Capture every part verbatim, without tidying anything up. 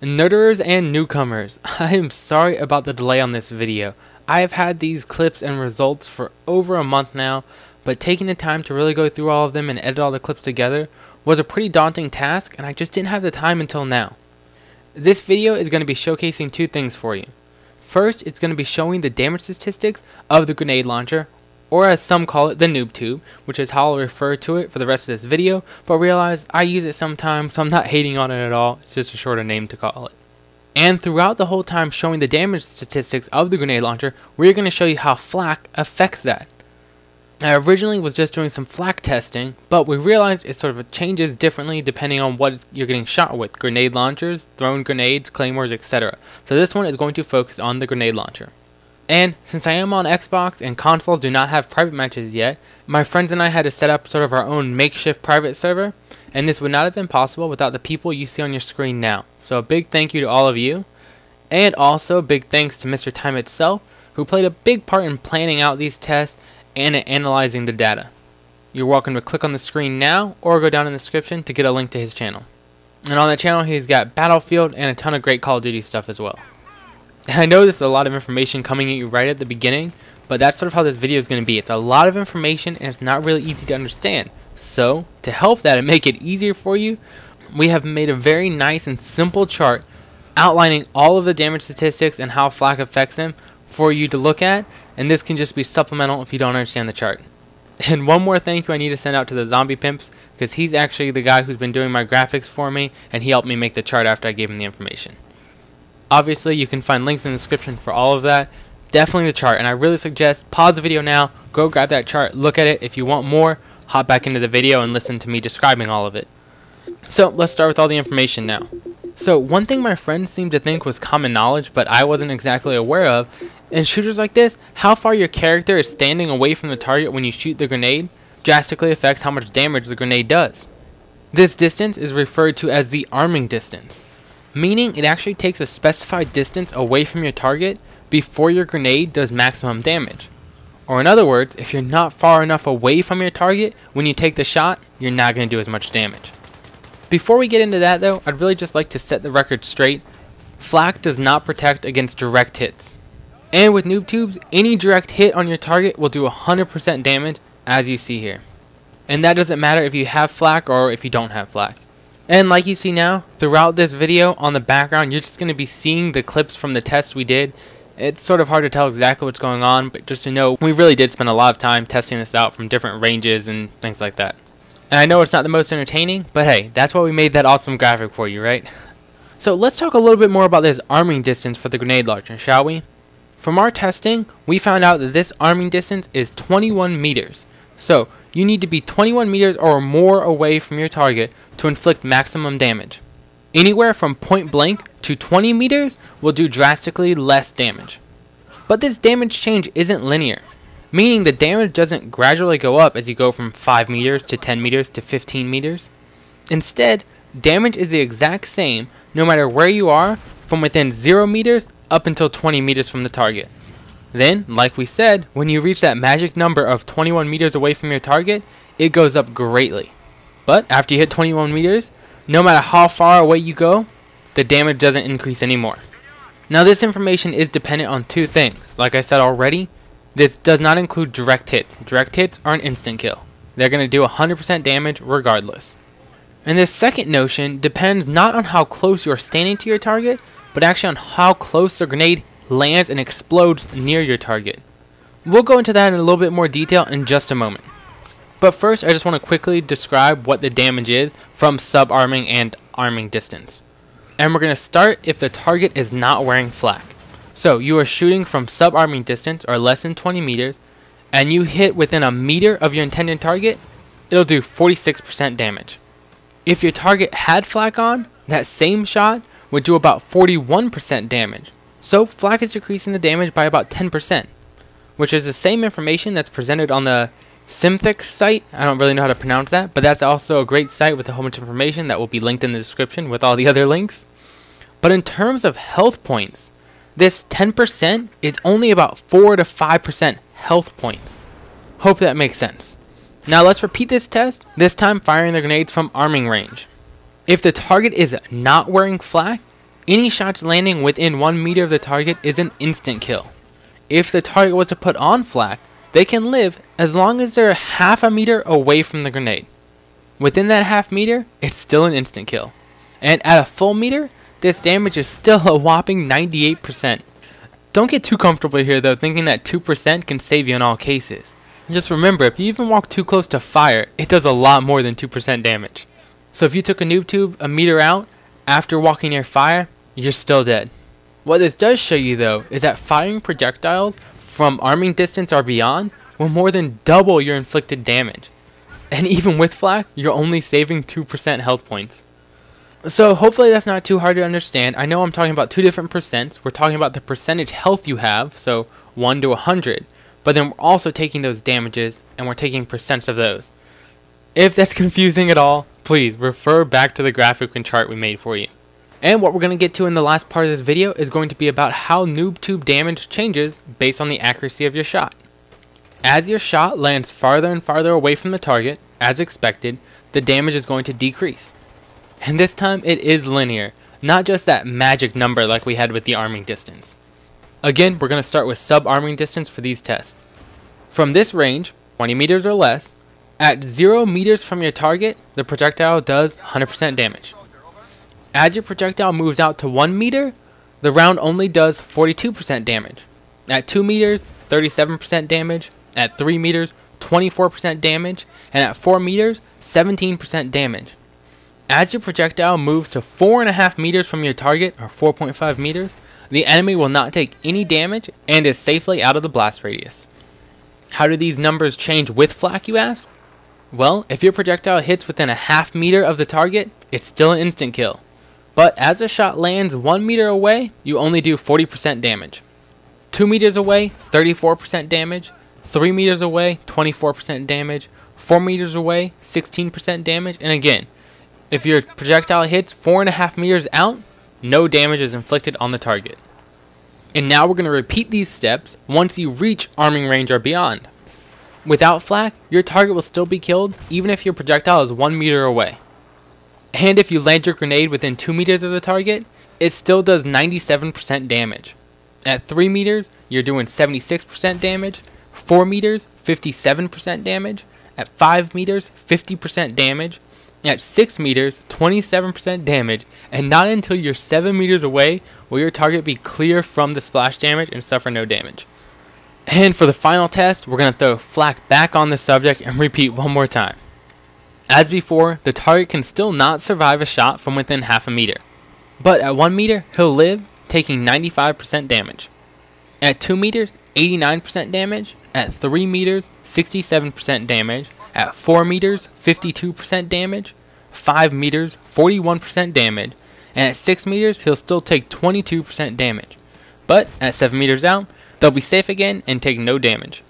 Nerders and newcomers, I am sorry about the delay on this video. I have had these clips and results for over a month now, but taking the time to really go through all of them and edit all the clips together was a pretty daunting task, and I just didn't have the time until now. This video is going to be showcasing two things for you. First, it's going to be showing the damage statistics of the grenade launcher, or as some call it, the noob tube, which is how I'll refer to it for the rest of this video, but realize I use it sometimes, so I'm not hating on it at all, it's just a shorter name to call it. And throughout the whole time showing the damage statistics of the grenade launcher, we're going to show you how flak affects that. I originally was just doing some flak testing, but we realized it sort of changes differently depending on what you're getting shot with, grenade launchers, thrown grenades, claymores, et cetera. So this one is going to focus on the grenade launcher. And since I am on Xbox and consoles do not have private matches yet, my friends and I had to set up sort of our own makeshift private server, and this would not have been possible without the people you see on your screen now. So a big thank you to all of you, and also big thanks to Mister Time itself, who played a big part in planning out these tests and in analyzing the data. You're welcome to click on the screen now or go down in the description to get a link to his channel. And on that channel he's got Battlefield and a ton of great Call of Duty stuff as well. I know this is a lot of information coming at you right at the beginning, but that's sort of how this video is going to be. It's a lot of information and it's not really easy to understand. So, to help that and make it easier for you, we have made a very nice and simple chart outlining all of the damage statistics and how flak affects them for you to look at, and this can just be supplemental if you don't understand the chart. And one more thank you I need to send out to the ZombiePimps, because he's actually the guy who's been doing my graphics for me, and he helped me make the chart after I gave him the information. Obviously, you can find links in the description for all of that. Definitely the chart, and I really suggest pause the video now, go grab that chart, look at it. If you want more, hop back into the video and listen to me describing all of it. So, let's start with all the information now. So, one thing my friends seemed to think was common knowledge, but I wasn't exactly aware of, in shooters like this, how far your character is standing away from the target when you shoot the grenade drastically affects how much damage the grenade does. This distance is referred to as the arming distance, meaning it actually takes a specified distance away from your target before your grenade does maximum damage. Or in other words, if you're not far enough away from your target, when you take the shot, you're not going to do as much damage. Before we get into that though, I'd really just like to set the record straight. Flak does not protect against direct hits. And with noob tubes, any direct hit on your target will do one hundred percent damage, as you see here. And that doesn't matter if you have flak or if you don't have flak. And like you see now, throughout this video on the background, you're just going to be seeing the clips from the test we did. It's sort of hard to tell exactly what's going on, but just to know, we really did spend a lot of time testing this out from different ranges and things like that. And I know it's not the most entertaining, but hey, that's why we made that awesome graphic for you, right? So let's talk a little bit more about this arming distance for the grenade launcher, shall we? From our testing, we found out that this arming distance is twenty-one meters. So, you need to be twenty-one meters or more away from your target to inflict maximum damage. Anywhere from point blank to twenty meters will do drastically less damage. But this damage change isn't linear, meaning the damage doesn't gradually go up as you go from five meters to ten meters to fifteen meters. Instead, damage is the exact same no matter where you are from within zero meters up until twenty meters from the target. Then, like we said, when you reach that magic number of twenty-one meters away from your target, it goes up greatly. But after you hit twenty-one meters, no matter how far away you go, the damage doesn't increase anymore. Now this information is dependent on two things. Like I said already, this does not include direct hits. Direct hits are an instant kill. They're going to do one hundred percent damage regardless. And this second notion depends not on how close you are standing to your target, but actually on how close the grenade lands and explodes near your target. We'll go into that in a little bit more detail in just a moment. But first, I just want to quickly describe what the damage is from sub-arming and arming distance. And we're going to start if the target is not wearing flak. So you are shooting from sub-arming distance, or less than twenty meters, and you hit within a meter of your intended target, it'll do forty-six percent damage. If your target had flak on, that same shot would do about forty-one percent damage. So flak is decreasing the damage by about ten percent, which is the same information that's presented on the Symthic site. I don't really know how to pronounce that, but that's also a great site with a whole bunch of information that will be linked in the description with all the other links. But in terms of health points, this ten percent is only about four to five percent health points. Hope that makes sense. Now let's repeat this test, this time firing the grenades from arming range. If the target is not wearing flak, Any shots landing within one meter of the target is an instant kill. If the target was to put on flak, they can live as long as they're half a meter away from the grenade. Within that half meter, it's still an instant kill. And at a full meter, this damage is still a whopping ninety-eight percent. Don't get too comfortable here though, thinking that two percent can save you in all cases. And just remember, if you even walk too close to fire, it does a lot more than two percent damage. So if you took a noob tube a meter out, after walking near fire, you're still dead. What this does show you though is that firing projectiles from arming distance or beyond will more than double your inflicted damage. And even with flak, you're only saving two percent health points. So hopefully that's not too hard to understand. I know I'm talking about two different percents. We're talking about the percentage health you have, so one to one hundred. But then we're also taking those damages and we're taking percents of those. If that's confusing at all, please refer back to the graphic and chart we made for you. And what we're going to get to in the last part of this video is going to be about how noob tube damage changes based on the accuracy of your shot. As your shot lands farther and farther away from the target, as expected, the damage is going to decrease. And this time it is linear, not just that magic number like we had with the arming distance. Again, we're going to start with sub-arming distance for these tests. From this range, twenty meters or less, at zero meters from your target, the projectile does one hundred percent damage. As your projectile moves out to one meter, the round only does forty-two percent damage. At two meters, thirty-seven percent damage. At three meters, twenty-four percent damage. And at four meters, seventeen percent damage. As your projectile moves to four point five meters from your target, or four point five meters, the enemy will not take any damage and is safely out of the blast radius. How do these numbers change with flak, you ask? Well, if your projectile hits within a half meter of the target, it's still an instant kill. But as a shot lands one meter away, you only do forty percent damage. two meters away, thirty-four percent damage. three meters away, twenty-four percent damage. four meters away, sixteen percent damage. And again, if your projectile hits four point five meters out, no damage is inflicted on the target. And now we're going to repeat these steps once you reach arming range or beyond. Without flak, your target will still be killed even if your projectile is one meter away. And if you land your grenade within two meters of the target, it still does ninety-seven percent damage. At three meters, you're doing seventy-six percent damage. four meters, fifty-seven percent damage. At five meters, fifty percent damage. At six meters, twenty-seven percent damage. And not until you're seven meters away will your target be clear from the splash damage and suffer no damage. And for the final test, we're going to throw flak back on the subject and repeat one more time. As before, the target can still not survive a shot from within half a meter. But at one meter, he'll live, taking ninety-five percent damage. At two meters, eighty-nine percent damage. At three meters, sixty-seven percent damage. At four meters, fifty-two percent damage. five meters, forty-one percent damage. And at six meters, he'll still take twenty-two percent damage. But at seven meters out, they'll be safe again and take no damage.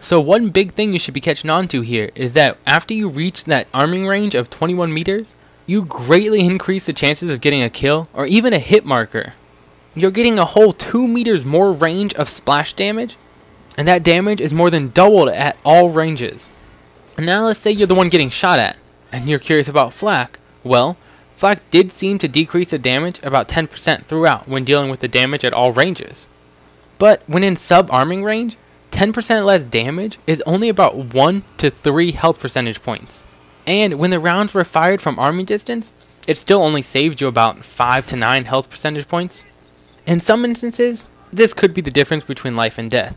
So one big thing you should be catching on to here is that after you reach that arming range of twenty-one meters, you greatly increase the chances of getting a kill or even a hit marker. You're getting a whole two meters more range of splash damage, and that damage is more than doubled at all ranges. And now let's say you're the one getting shot at, and you're curious about flak. Well, flak did seem to decrease the damage about ten percent throughout when dealing with the damage at all ranges. But when in sub-arming range, ten percent less damage is only about one to three health percentage points. And when the rounds were fired from arming distance, it still only saved you about five to nine health percentage points. In some instances, this could be the difference between life and death.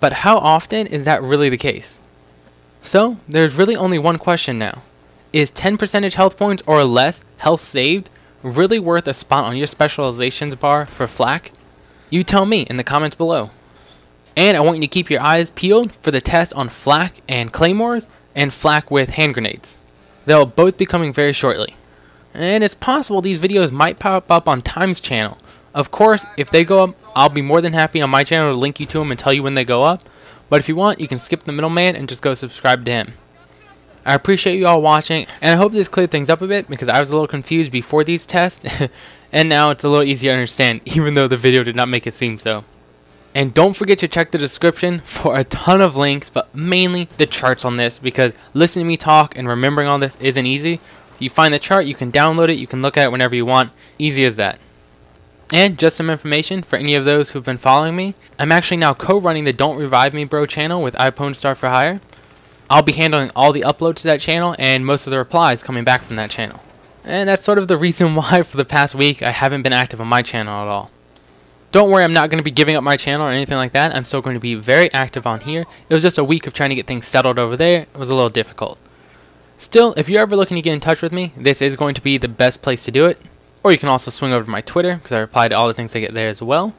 But how often is that really the case? So, there's really only one question now. Is ten percent health points or less health saved really worth a spot on your specializations bar for flak? You tell me in the comments below. And I want you to keep your eyes peeled for the test on flak and claymores and flak with hand grenades. They'll both be coming very shortly. And it's possible these videos might pop up on Time's channel. Of course, if they go up, I'll be more than happy on my channel to link you to them and tell you when they go up. But if you want, you can skip the middleman and just go subscribe to him. I appreciate you all watching, and I hope this cleared things up a bit because I was a little confused before these tests. And now it's a little easier to understand, even though the video did not make it seem so. And don't forget to check the description for a ton of links, but mainly the charts on this, because listening to me talk and remembering all this isn't easy. If you find the chart, you can download it, you can look at it whenever you want, easy as that. And just some information for any of those who've been following me, I'm actually now co-running the Don't Revive Me Bro channel with iPodStar for Hire. I'll be handling all the uploads to that channel and most of the replies coming back from that channel. And that's sort of the reason why for the past week I haven't been active on my channel at all. Don't worry, I'm not going to be giving up my channel or anything like that. I'm still going to be very active on here. It was just a week of trying to get things settled over there. It was a little difficult. Still, if you're ever looking to get in touch with me, this is going to be the best place to do it. Or you can also swing over to my Twitter, because I reply to all the things I get there as well.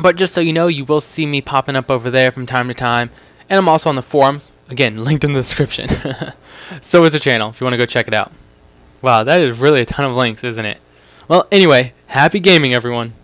But just so you know, you will see me popping up over there from time to time. And I'm also on the forums, again, linked in the description. So is the channel, if you want to go check it out. Wow, that is really a ton of links, isn't it? Well, anyway, happy gaming, everyone.